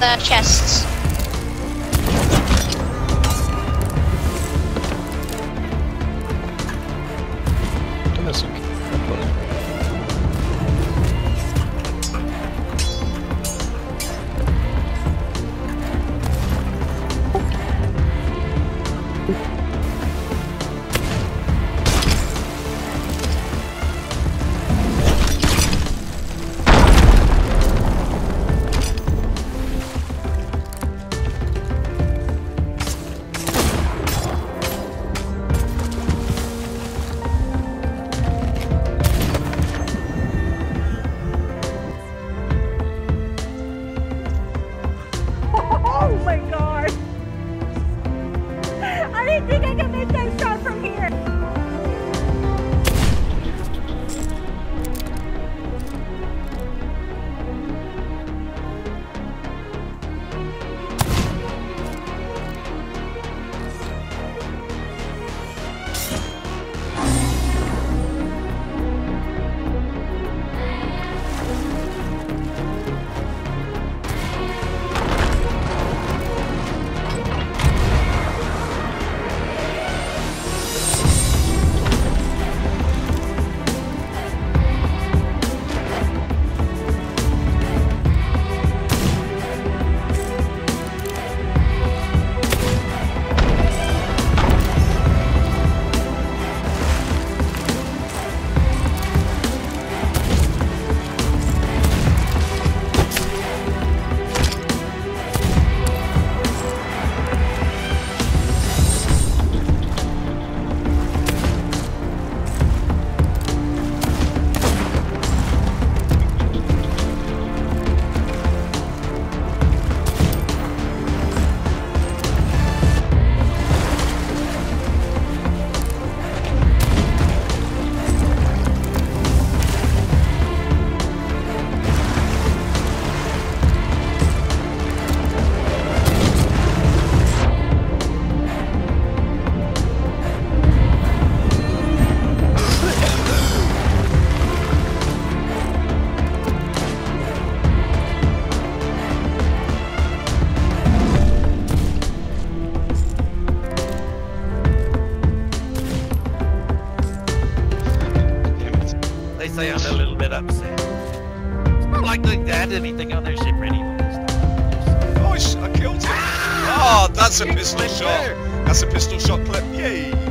the chests. Anything on their ship ready? Nice, I killed him. Ah, that's a pistol shot. That's a pistol shot clip. Yay.